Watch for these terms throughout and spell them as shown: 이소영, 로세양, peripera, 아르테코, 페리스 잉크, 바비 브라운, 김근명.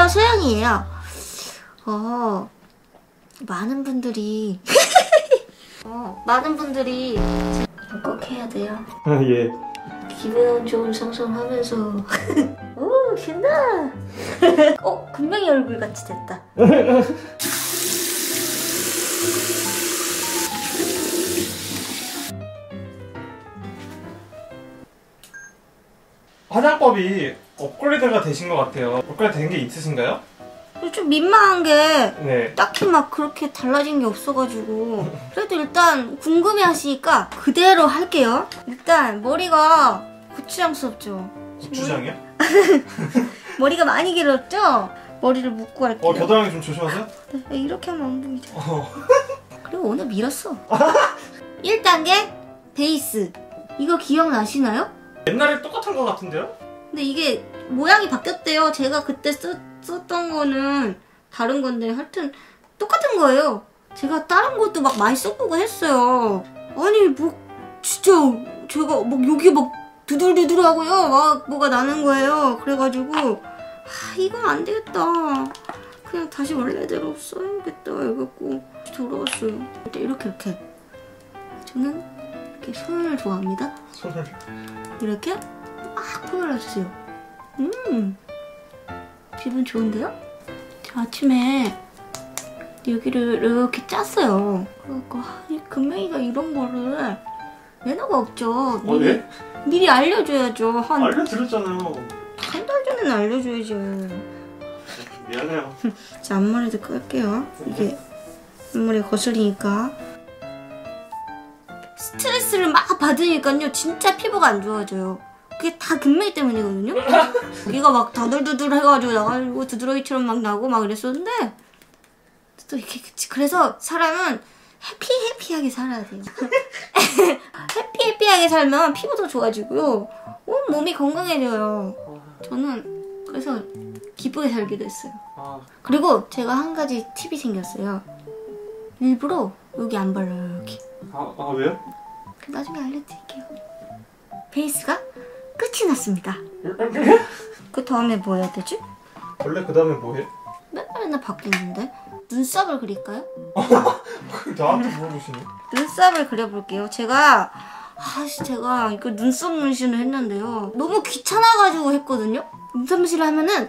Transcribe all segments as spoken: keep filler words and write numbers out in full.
아니에요, 소영이에요. 어, 많은 분들이 어, 많은 분들이 꼭 해야 돼요. 아, 예. 기분 좋은 상상하면서 오, 신나. 어, 금명이 얼굴같이 됐다. 화장법이 업그레이드가 되신 것 같아요. 업그레이드 된 게 있으신가요? 좀 민망한 게 네. 딱히 막 그렇게 달라진 게 없어가지고 그래도 일단 궁금해 하시니까 그대로 할게요. 일단 머리가 고추장스럽죠? 고추장이요? 머리가 많이 길었죠? 머리를 묶고 할게요. 어, 겨드랑이 좀 조심하세요? 네, 이렇게 하면 안 보이죠? 어. 그리고 오늘 밀었어. 일 단계 베이스. 이거 기억나시나요? 옛날에 똑같은 것 같은데요? 근데 이게 모양이 바뀌었대요. 제가 그때 쓰, 썼던 거는 다른 건데 하여튼 똑같은 거예요. 제가 다른 것도 막 많이 써보고 했어요. 아니 뭐 진짜 제가 막 여기 막 두들두들 하고요 막 뭐가 나는 거예요. 그래가지고 아 이건 안 되겠다, 그냥 다시 원래대로 써야겠다 해갖고 돌아왔어요. 이렇게 이렇게 저는 이렇게 손을 좋아합니다. 손을 이렇게 막 풀어주세요. 음, 기분 좋은데요? 제가 아침에 여기를 이렇게 짰어요. 그러니까 금명이가 이런 거를 매너가 없죠. 미리, 어, 네? 미리 알려줘야죠. 한, 알려드렸잖아요. 한 달 전에는 알려줘야지. 미안해요. 자, 앞머리도 끌게요. 이게 앞머리가 거슬리니까. 스트레스를 막 받으니까요 진짜 피부가 안 좋아져요. 그게 다 금명이 때문이거든요. 얘가 막 다들두들 해가지고 나가지고 두드러기처럼 막 나고 막 이랬었는데 또 이렇게 그래서 사람은 해피해피하게 살아야 돼요. 해피해피하게 살면 피부도 좋아지고요 온 몸이 건강해져요. 저는 그래서 기쁘게 살기도 했어요. 그리고 제가 한 가지 팁이 생겼어요. 일부러 여기 안 발라요. 이렇게. 아, 아 왜요? 나중에 알려드릴게요. 베이스가 끝이 났습니다. 그 다음에 뭐 해야 되지? 원래 그 다음에 뭐 해? 맨날 맨날 바뀌는데? 눈썹을 그릴까요? 나한테 물어보시네. 눈썹을 그려볼게요. 제가 아씨 제가 이거 눈썹 문신을 했는데요 너무 귀찮아가지고 했거든요? 눈썹 문신을 하면은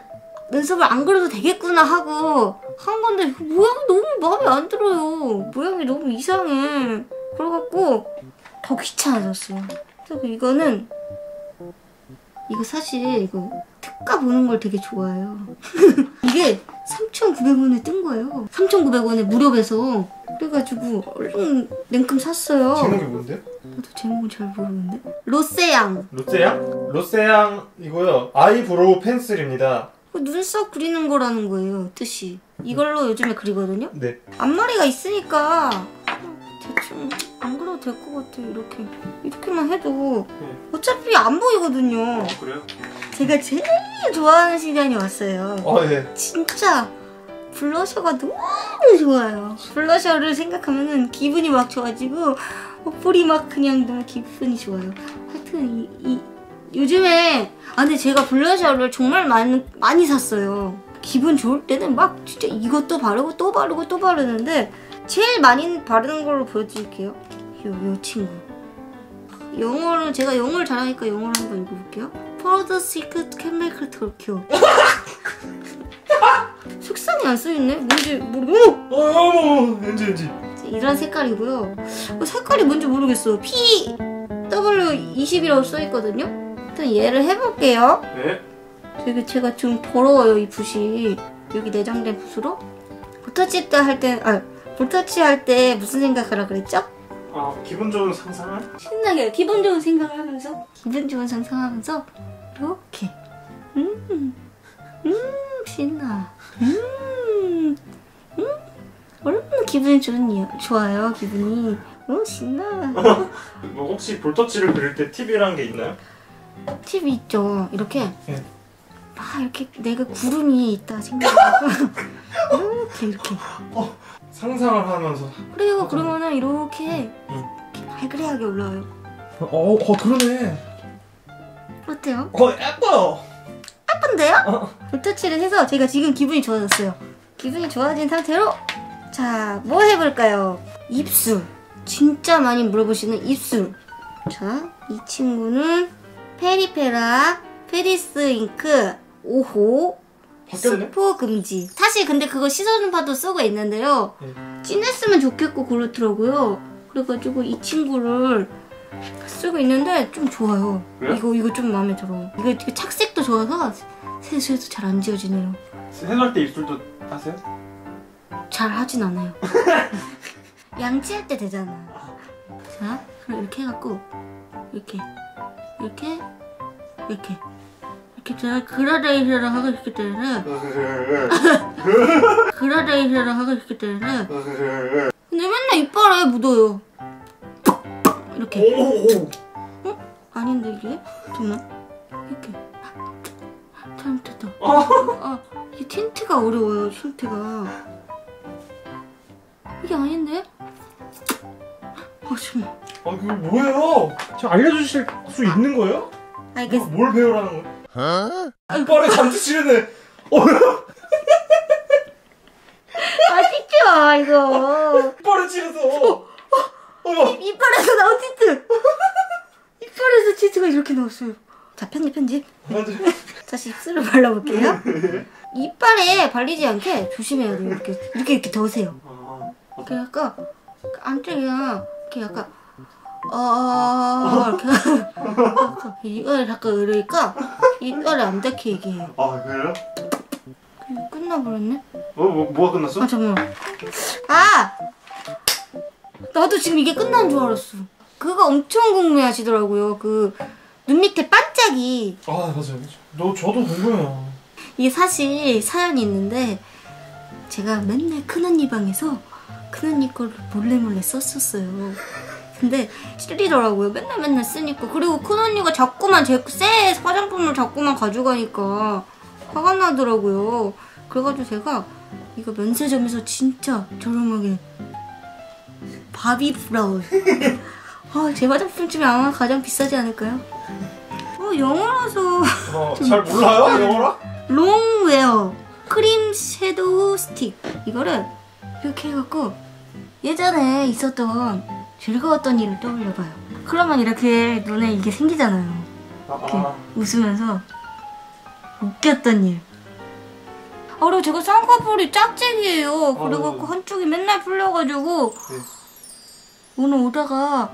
눈썹을 안 그려도 되겠구나 하고 한 건데 모양이 너무 마음에 안 들어요. 모양이 너무 이상해. 그래갖고 더 귀찮아졌어요. 그래서 이거는 이거 사실 이거 특가 보는 걸 되게 좋아해요. 이게 삼천구백 원에 뜬 거예요. 삼천구백 원에 무료에서. 그래가지고 얼른 냉큼 샀어요. 제목이 뭔데요? 나도 제목은 잘 모르는데. 로세양. 로세양? 로세양 이거요. 아이브로우 펜슬입니다. 눈썹 그리는 거라는 거예요, 뜻이. 이걸로 요즘에 그리거든요? 네. 앞머리가 있으니까 대충 안 그려도 될 것 같아요, 이렇게. 이렇게만 해도 네. 어차피 안 보이거든요. 어, 그래요? 제가 제일 좋아하는 시간이 왔어요. 어, 네. 진짜 블러셔가 너무 좋아요. 블러셔를 생각하면은 기분이 막 좋아지고 볼이 막 그냥 너무 기분이 좋아요. 하여튼 이... 이 요즘에 아 근데 제가 블러셔를 정말 많이, 많이 샀어요. 기분 좋을 때는 막 진짜 이것도 바르고 또 바르고 또 바르는데 제일 많이 바르는 걸로 보여드릴게요. 요, 요 친구. 영어를 제가 영어를 잘하니까 영어를 한번 읽어볼게요. For the secret chemical Tokyo. 색상이 안 써있네? 뭔지 모르고. 어머 엔지 엔지. 이런 색깔이고요. 색깔이 뭔지 모르겠어. 피 더블유 이십이라고 써있거든요. 일단 얘를 해볼게요. 네. 되게 제가 좀 더러워요, 이 붓이. 여기 내장된 붓으로. 볼터치 할 때, 아, 볼터치 할 때 무슨 생각하라 그랬죠? 아, 기분 좋은 상상을? 신나게, 기분 좋은 생각을 하면서. 기분 좋은 상상하면서. 이렇게. 음, 음, 신나. 음, 음. 얼마나 기분이 좋은, 좋아요, 기분이. 오, 신나. 뭐 혹시 볼터치를 그릴 때 팁이란 게 있나요? 팁이 있죠. 이렇게 네. 막 이렇게 내가 구름 위에 있다 생각하고 이렇게 이렇게 어, 상상을 하면서 그래요. 그러면은 이렇게, 응. 이렇게 발그레하게 올라와요. 어, 어 그러네. 어때요? 어 예뻐요. 예쁜데요? 어. 볼터치를 해서 제가 지금 기분이 좋아졌어요. 기분이 좋아진 상태로 자, 뭐 해볼까요? 입술. 진짜 많이 물어보시는 입술. 자, 이 친구는 페리페라 페리스 잉크 오 호 배포 금지. 사실 근데 그거 시선 파도 쓰고 있는데요. 네. 진했으면 좋겠고 그렇더라고요. 그래가지고 이 친구를 쓰고 있는데 좀 좋아요. 그래요? 이거 이거 좀 마음에 들어. 이거, 이거 착색도 좋아서 세수해도 잘 안 지워지네요. 세수할 때 입술도 하세요? 잘 하진 않아요. 양치할 때 되잖아. 자, 그럼 이렇게 해갖고 이렇게 이렇게 이렇게 이렇게 제가 그라데이션을 하고 싶기 때문에 그라데이션을 하고 싶기 때문에 근데 맨날 이빨에 묻어요. 이렇게. 오! 어? 아닌데 이게? 잠깐만. 이렇게. 잘못했다. 아, 이게 틴트가 어려워요, 틴트가. 이게 아닌데? 아, 지금. 아, 그게 뭐예요? 지금 알려주실 수 있는 거예요? 알겠어. 뭘 배우라는 거예요? 어? 이빨에 잠수 치르네. 어휴. 아, 찍지 마, 이거. 이빨에 치르서. 이, 이빨에서 나온 틴트! 이빨에서 틴트가 이렇게 나왔어요. 자, 편집 편집. 다시 입술을 발라볼게요. 이빨에 발리지 않게 조심해야 돼요. 이렇게 이렇게, 이렇게 더세요. 이렇게 약간 안쪽이랑 이렇게 약간 어... 이렇게 이걸 잠깐 이러니까 이빨에 안 닿게 얘기해요. 아, 그래요? 끝나버렸네? 어? 뭐, 뭐가 끝났어? 아, 잠깐만. 아! 나도 지금 이게 끝난 줄 알았어. 그거 엄청 궁금해하시더라고요. 그 눈 밑에 반짝이. 아, 맞아요, 맞아요. 너 저도 궁금해요. 이게 사실 사연이 있는데 제가 맨날 큰언니 방에서 큰언니 거를 몰래 몰래 썼었어요. 근데 실리더라고요. 맨날 맨날 쓰니까. 그리고 큰언니가 자꾸만 제 새 화장품을 자꾸만 가져가니까 화가 나더라고요. 그래가지고 제가 이거 면세점에서 진짜 저렴하게 바비 브라운. 아, 제 화장품 중에 아마 가장 비싸지 않을까요? 어, 영어라서. 어, 잘 몰라요? 영어라? 롱웨어 크림 섀도우 스틱. 이거를 이렇게 해갖고 예전에 있었던 즐거웠던 일을 떠올려봐요. 그러면 이렇게 눈에 이게 생기잖아요. 이렇게 아, 아. 웃으면서 웃겼던 일. 아, 그리고 제가 쌍꺼풀이 짝짝이에요. 그래갖고 아유. 한쪽이 맨날 풀려가지고 네. 오늘 오다가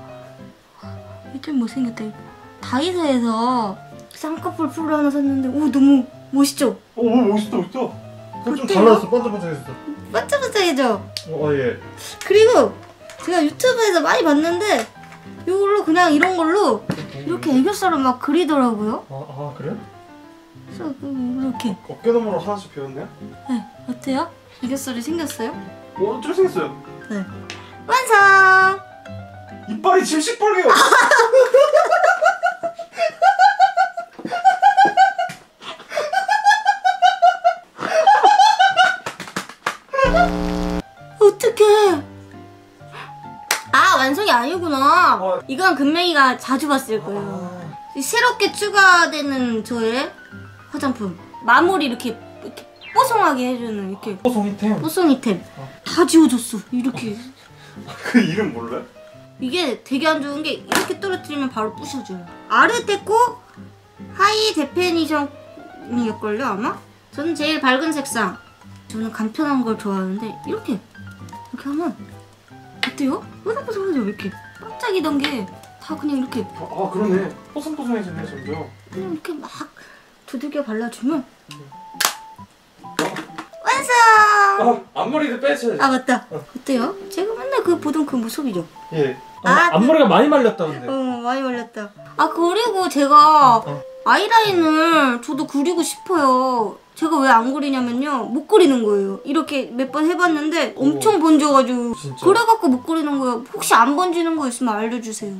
이때 못생겼다. 다이소에서 쌍꺼풀 풀을 하나 샀는데 오, 너무 멋있죠? 오, 멋있다, 멋있다. 좀 달라졌어, 반짝반짝해졌어. 반짝반짝해져? 어, 예. 그리고 제가 유튜브에서 많이 봤는데 이걸로 그냥 이런 걸로 이렇게 애교살을 막 그리더라고요. 아, 아 그래요? 그래서 이렇게 어깨너머로 하나씩 배웠네요? 네, 어때요? 애교살이 생겼어요? 어, 좀 생겼어요. 네. 완성! 이빨이 지금 시뻘개요. 어떡해. 아, 완성이 아니구나. 어. 이건 금맹이가 자주 봤을 거예요. 아. 새롭게 추가되는 저의 화장품. 마무리 이렇게, 이렇게 뽀송하게 해주는 이렇게. 아, 뽀송이템? 뽀송이템. 어. 다 지워졌어. 이렇게. 어. 그 이름 몰라요? 이게 되게 안 좋은 게 이렇게 떨어뜨리면 바로 부셔져요. 아르테코 하이 데페니션이었걸요 아마? 저는 제일 밝은 색상. 저는 간편한 걸 좋아하는데 이렇게 이렇게 하면 어때요? 뽀송뽀송하죠? 이렇게 반짝이던 게 다 그냥 이렇게. 아, 그러네. 뽀송뽀송해지네 점점. 그냥 이렇게 막 두들겨 발라주면 완성! 어, 앞머리도 빼줘야지. 아, 맞다. 어. 어때요? 제가 맨날 그 보던 그 모습이죠? 예. 어, 아, 앞머리가 그... 많이 말렸다는데. 어, 많이 말렸다. 아, 그리고 제가 어, 어. 아이라인을 저도 그리고 싶어요. 제가 왜 안 그리냐면요, 못 그리는 거예요. 이렇게 몇 번 해봤는데 엄청 오. 번져가지고. 진짜? 그래갖고 못 그리는 거예요. 혹시 안 번지는 거 있으면 알려주세요.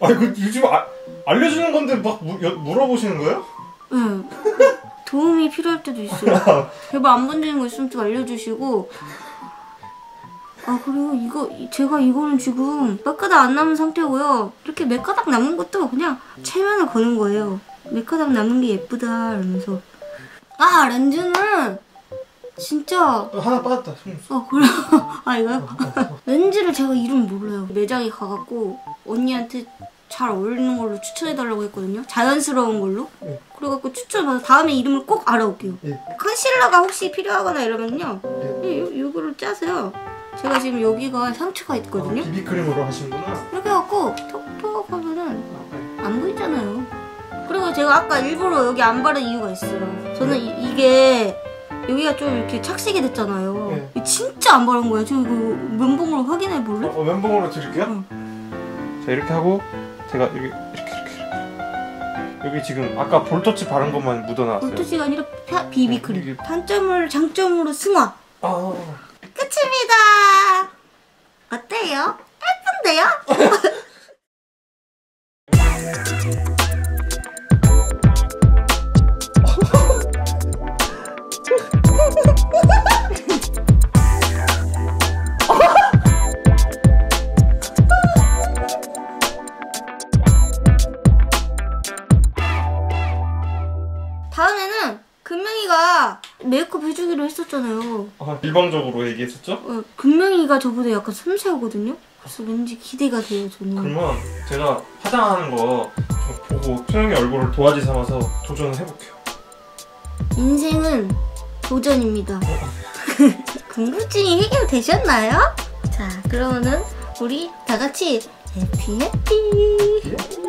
아니, 그 요즘 아, 알려주는 건데 막 무, 여, 물어보시는 거예요? 네. 도움이 필요할 때도 있어요. 제발 안 번지는 거 있으면 좀 알려주시고. 아, 그리고 이거 제가 이거는 지금 몇 가닥 안 남은 상태고요. 이렇게 몇 가닥 남은 것도 그냥 체면을 거는 거예요. 몇 가닥 남은 게 예쁘다 이러면서. 아, 렌즈는 진짜 어, 하나 빠졌다. 속눈썹. 어, 그래요? 아, 이거요? 어, 어, 어. 렌즈를 제가 이름 몰라요. 매장에 가갖고 언니한테 잘 어울리는 걸로 추천해달라고 했거든요. 자연스러운 걸로. 예. 그래갖고 추천받아서 다음에 이름을 꼭 알아올게요. 예. 컨실러가 혹시 필요하거나 이러면요. 예. 요, 요거를 짜세요. 제가 지금 여기가 상처가 있거든요. 아, 비비크림으로 하시는구나. 이렇게 해갖고 톡톡 하면은 안 보이잖아요. 그리고 제가 아까 일부러 여기 안 바른 이유가 있어요. 저는 이, 이게 여기가 좀 이렇게 착색이 됐잖아요. 예. 진짜 안 바른 거예요. 지금 이거 면봉으로 확인해 볼래? 어, 어, 면봉으로 드릴게요. 어. 자, 이렇게 하고 제가 여기 이렇게, 이렇게 이렇게 여기 지금 아까 볼터치 바른 것만 묻어놨어요. 볼터치가 아니라 파, 비비크림. 네, 단점을 장점으로 승화. 아... 끝입니다. 어때요? 예쁜데요? 다음에는 금명이가 메이크업 해주기로 했었잖아요. 아, 일방적으로 얘기했었죠? 어, 금명이가 저보다 약간 섬세하거든요? 그래서 왠지 기대가 돼요, 저는. 그러면 제가 화장하는 거 좀 보고 소영이 얼굴을 도화지 삼아서 도전을 해볼게요. 인생은 도전입니다. 어? 궁금증이 해결되셨나요? 자, 그러면은 우리 다 같이 해피 해피!